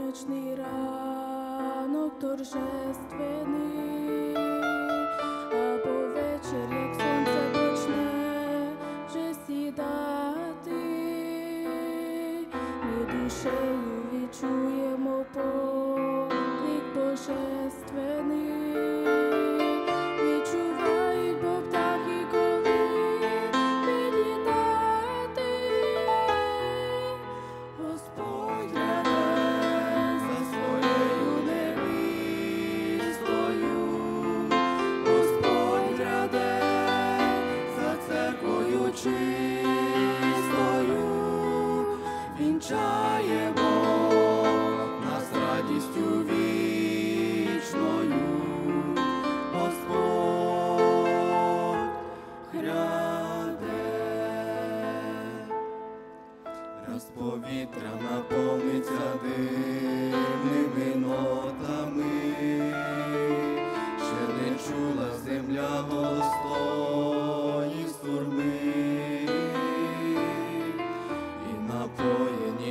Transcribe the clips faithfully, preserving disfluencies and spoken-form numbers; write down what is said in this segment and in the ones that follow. солнечный ранок торжественный, а по вечер, як сонце почне вже сідати, ми душею відчуємо поклик божественний. Чистою вінчає Бог нас радістю вічною, Господь гряде. Раз повітря наповниться дивними нотами, ще не чула земля голостої сурми. Напоєні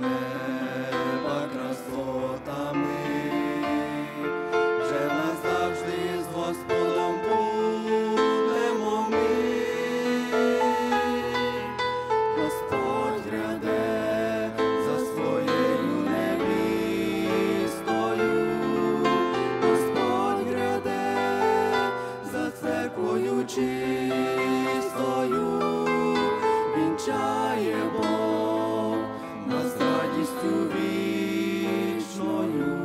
неба красотами, вже назавжди з Господом будемо ми. Господь гряде за своєю невістою, Господь гряде за церквою чистою. Вінчає Бог нас радістю вічною,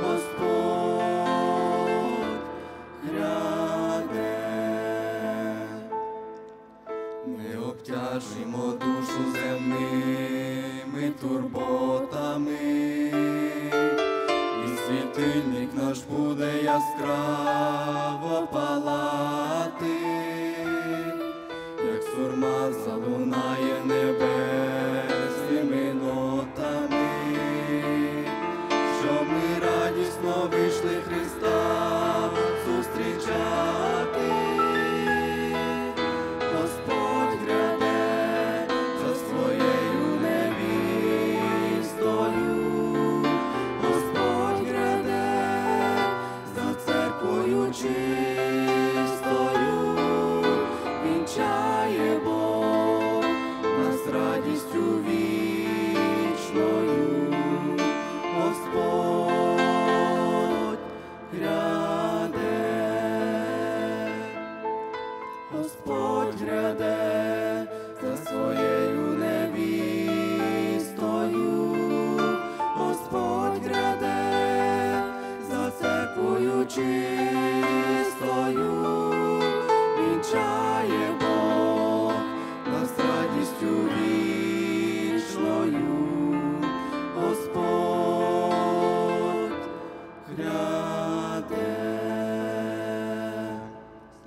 Господь гряде. Ми обтяжимо душу земними турботами, і світильник наш буде яскраво палати. Сурма залунає небесними нотами, щоб ми радісно вийшли Христа зустрічати. Господь гряде за своєю невістою, Господь гряде за церквою чистою. Вінчає Бог нас радістю вічною.